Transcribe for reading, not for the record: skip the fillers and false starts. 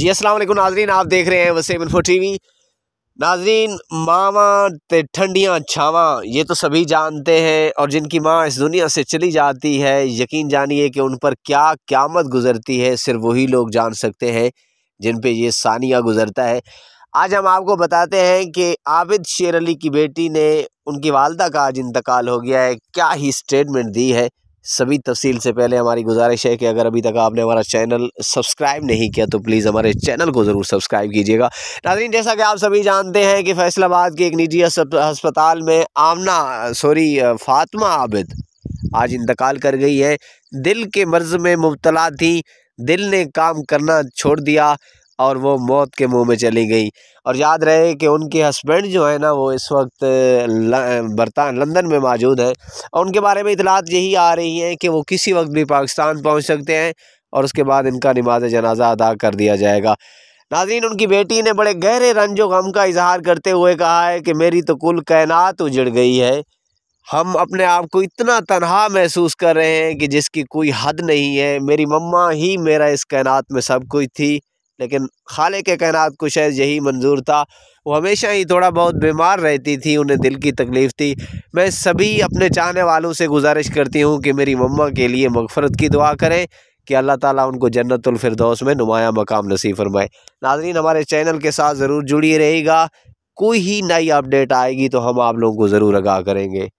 जी अस्सलाम वालेकुम नाजरीन, आप देख रहे हैं वसीब इन्फो टीवी। नाजरीन, मामा ते ठंडियाँ छावां ये तो सभी जानते हैं, और जिनकी माँ इस दुनिया से चली जाती है यकीन जानिए कि उन पर क्या क़यामत गुजरती है सिर्फ वही लोग जान सकते हैं जिन पे ये सानिया गुजरता है। आज हम आपको बताते हैं कि आबिद शेर अली की बेटी ने, उनकी वालदा का आज इंतकाल हो गया है, क्या ही स्टेटमेंट दी है। सभी तफसील से पहले हमारी गुजारिश है कि अगर अभी तक आपने हमारा चैनल सब्सक्राइब नहीं किया तो प्लीज़ हमारे चैनल को ज़रूर सब्सक्राइब कीजिएगा। नाज़रीन, जैसा कि आप सभी जानते हैं कि फैसलाबाद के एक निजी अस्पताल में फातिमा आबिद आज इंतकाल कर गई है। दिल के मर्ज़ में मुब्तला थी, दिल ने काम करना छोड़ दिया और वो मौत के मुंह में चली गई। और याद रहे कि उनके हस्बैंड जो है ना, वो इस वक्त लंदन में मौजूद हैं, और उनके बारे में इतलात यही आ रही है कि वो किसी वक्त भी पाकिस्तान पहुंच सकते हैं और उसके बाद इनका नमाज जनाजा अदा कर दिया जाएगा। नाज़रीन, उनकी बेटी ने बड़े गहरे रंजो गम का इजहार करते हुए कहा है कि मेरी तो कुल कायनात उजड़ गई है, हम अपने आप को इतना तनहा महसूस कर रहे हैं कि जिसकी कोई हद नहीं है। मेरी मम्मा ही मेरा इस कायनात में सब कुछ थी, लेकिन खाले के कायनात को शायद यही मंजूर था। वो हमेशा ही थोड़ा बहुत बीमार रहती थी, उन्हें दिल की तकलीफ़ थी। मैं सभी अपने चाहने वालों से गुजारिश करती हूँ कि मेरी मम्मा के लिए मगफ़रत की दुआ करें कि अल्लाह ताला उनको जन्नतुल फिरदौस में नुमायाँ मकाम नसीब फरमाए। नाज़रीन, हमारे चैनल के साथ ज़रूर जुड़िए रहिएगा, कोई ही नई अपडेट आएगी तो हम आप लोगों को ज़रूर आगाह करेंगे।